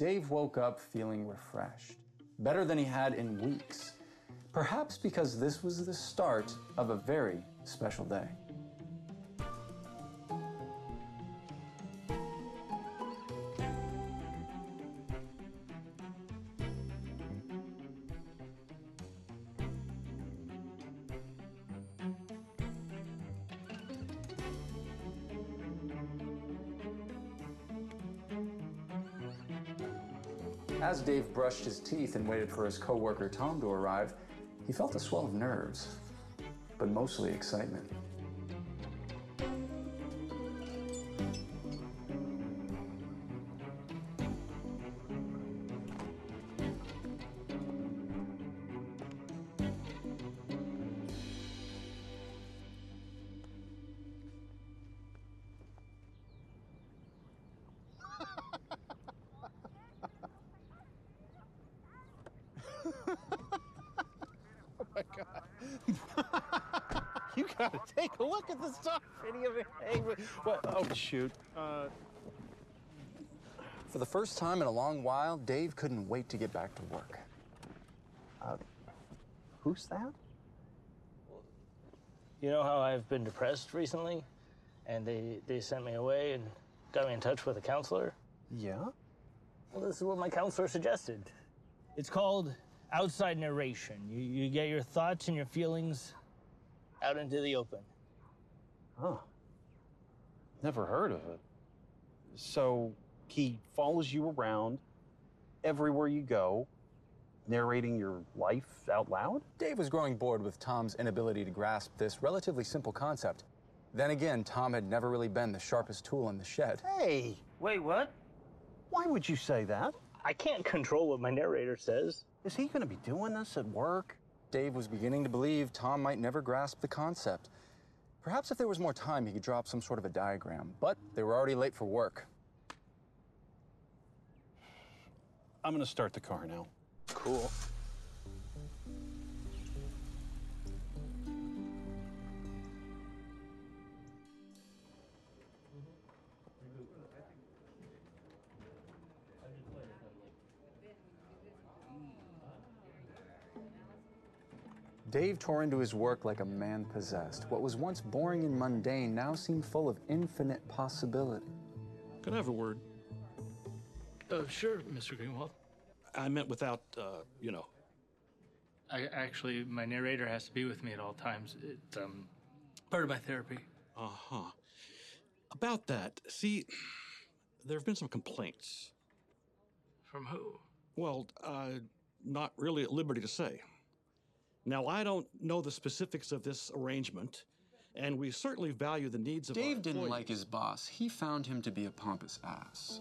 Dave woke up feeling refreshed, better than he had in weeks, perhaps because this was the start of a very special day. As Dave brushed his teeth and waited for his coworker Tom to arrive, he felt a swell of nerves, but mostly excitement. You gotta take a look at the stuff. What? Oh, shoot. For the first time in a long while, Dave couldn't wait to get back to work. Who's that? You know how I've been depressed recently? And they sent me away and got me in touch with a counselor? Yeah? Well, this is what my counselor suggested. It's called outside narration. You get your thoughts and your feelings out into the open. Huh. Never heard of it. So he follows you around everywhere you go, narrating your life out loud? Dave was growing bored with Tom's inability to grasp this relatively simple concept. Then again, Tom had never really been the sharpest tool in the shed. Hey! Wait, what? Why would you say that? I can't control what my narrator says. Is he going to be doing this at work? Dave was beginning to believe Tom might never grasp the concept. Perhaps if there was more time, he could drop some sort of a diagram, but they were already late for work. I'm gonna start the car now. Cool. Dave tore into his work like a man possessed. What was once boring and mundane now seemed full of infinite possibility. Can I have a word? Sure, Mr. Greenwald. I meant without, you know. Actually, my narrator has to be with me at all times. It's part of my therapy. Uh-huh. About that, see, there have been some complaints. From who? Well, not really at liberty to say. Now, I don't know the specifics of this arrangement, and we certainly value the needs of our employees. Dave didn't like his boss. He found him to be a pompous ass.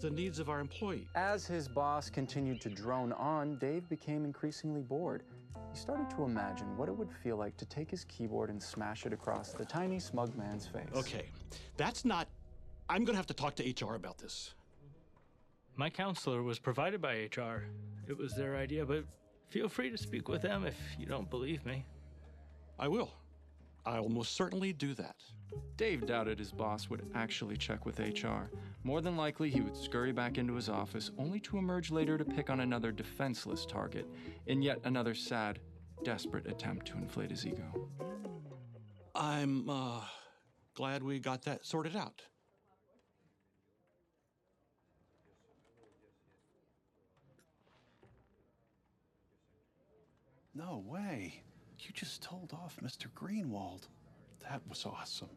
The needs of our employee. As his boss continued to drone on, Dave became increasingly bored. He started to imagine what it would feel like to take his keyboard and smash it across the tiny, smug man's face. Okay, that's not... I'm going to have to talk to HR about this. My counselor was provided by HR. It was their idea, but... feel free to speak with them if you don't believe me. I will. I'll most certainly do that. Dave doubted his boss would actually check with HR. More than likely, he would scurry back into his office, only to emerge later to pick on another defenseless target in yet another sad, desperate attempt to inflate his ego. I'm glad we got that sorted out. No way. You just told off Mr. Greenwald. That was awesome.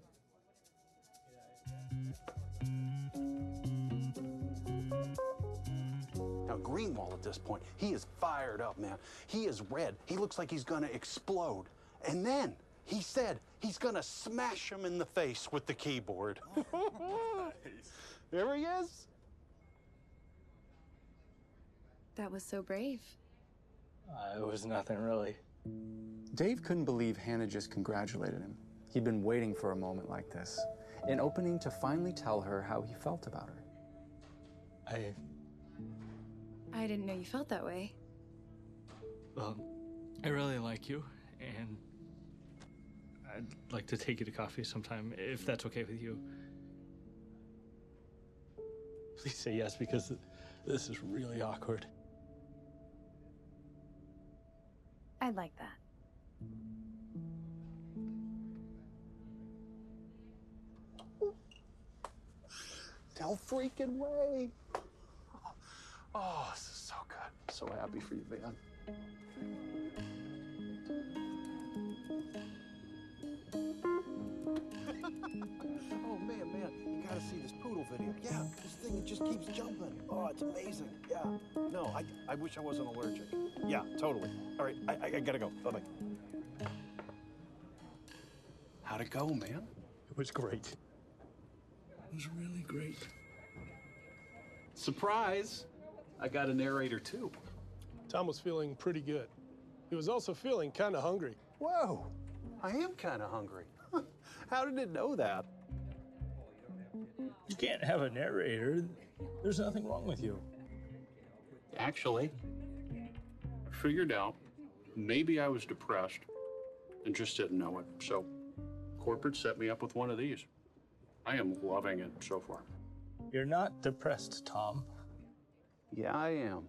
Now, Greenwald at this point, he is fired up, man. He is red. He looks like he's gonna explode. And then he said he's gonna smash him in the face with the keyboard. Nice. There he is. That was so brave. It was nothing, really. Dave couldn't believe Hannah just congratulated him. He'd been waiting for a moment like this, an opening to finally tell her how he felt about her. I didn't know you felt that way. Well, I really like you, and I'd like to take you to coffee sometime, if that's okay with you. please say yes, because this is really awkward. I'd like that. No freaking way. Oh, this is so good. I'm so happy for you, man. Oh, man, you gotta see this poodle video. Yeah, this thing, it just keeps jumping. Oh, it's amazing. Yeah. No, I wish I wasn't allergic. Yeah, totally. All right, I gotta go. Bye-bye. How'd it go, man? It was great. It was really great. Surprise! I got a narrator, too. Tom was feeling pretty good. He was also feeling kind of hungry. Whoa! I am kind of hungry. How did it know that? You can't have a narrator. There's nothing wrong with you. Actually, I figured out maybe I was depressed and just didn't know it. So corporate set me up with one of these. I am loving it so far. You're not depressed, Tom. Yeah, I am.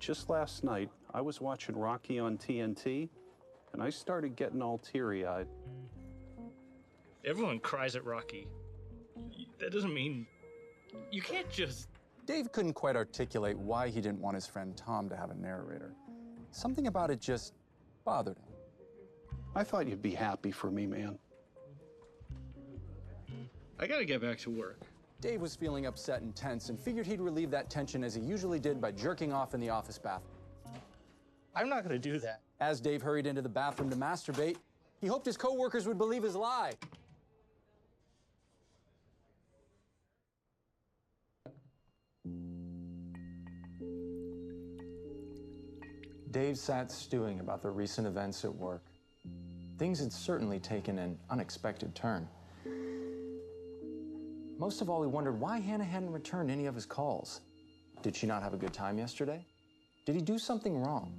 Just last night, I was watching Rocky on TNT, and I started getting all teary-eyed. Everyone cries at Rocky. That doesn't mean you can't just... Dave couldn't quite articulate why he didn't want his friend Tom to have a narrator. Something about it just bothered him. I thought you'd be happy for me, man. I gotta get back to work. Dave was feeling upset and tense and figured he'd relieve that tension as he usually did by jerking off in the office bathroom. I'm not gonna do that. As Dave hurried into the bathroom to masturbate, he hoped his co-workers would believe his lie. Dave sat stewing about the recent events at work. Things had certainly taken an unexpected turn. Most of all, he wondered why Hannah hadn't returned any of his calls. Did she not have a good time yesterday? Did he do something wrong?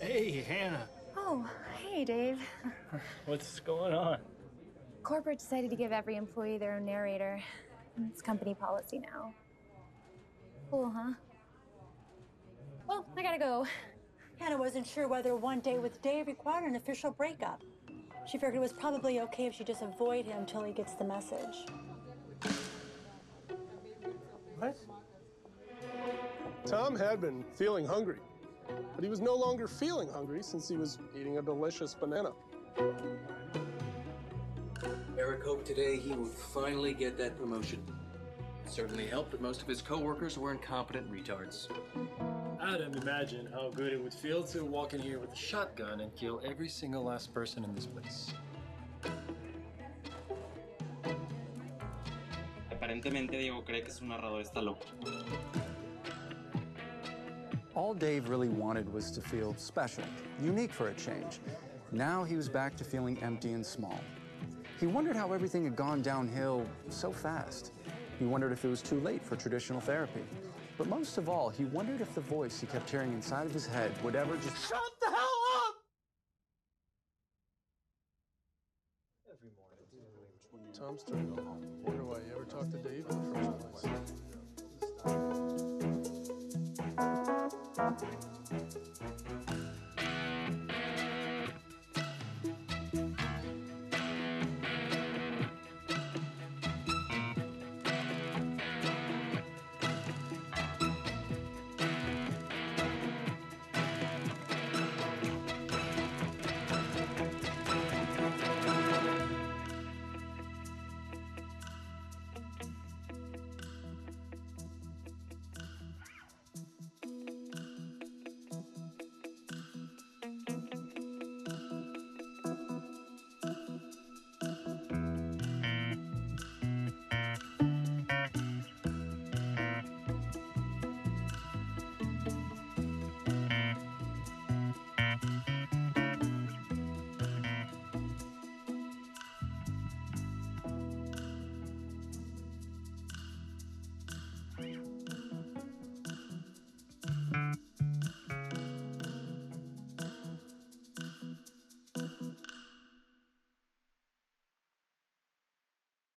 Hey, Hannah. Oh, hey, Dave. What's going on? Corporate decided to give every employee their own narrator. It's company policy now. Cool, huh? Well, I gotta go. Hannah wasn't sure whether one day with Dave required an official breakup. She figured it was probably okay if she just avoid him until he gets the message. What? Tom had been feeling hungry, but he was no longer feeling hungry since he was eating a delicious banana. Eric hoped today he would finally get that promotion. It certainly helped that most of his co-workers were incompetent retards. I didn't imagine how good it would feel to walk in here with a shotgun and kill every single last person in this place. Aparentemente, Diego cree que su narrador está loco. All Dave really wanted was to feel special, unique for a change. Now he was back to feeling empty and small. He wondered how everything had gone downhill so fast. He wondered if it was too late for traditional therapy. But most of all, he wondered if the voice he kept hearing inside of his head would ever just shut the hell up! Every morning, Tom's turning to home. Wonder why you ever talked to Dave in the first place.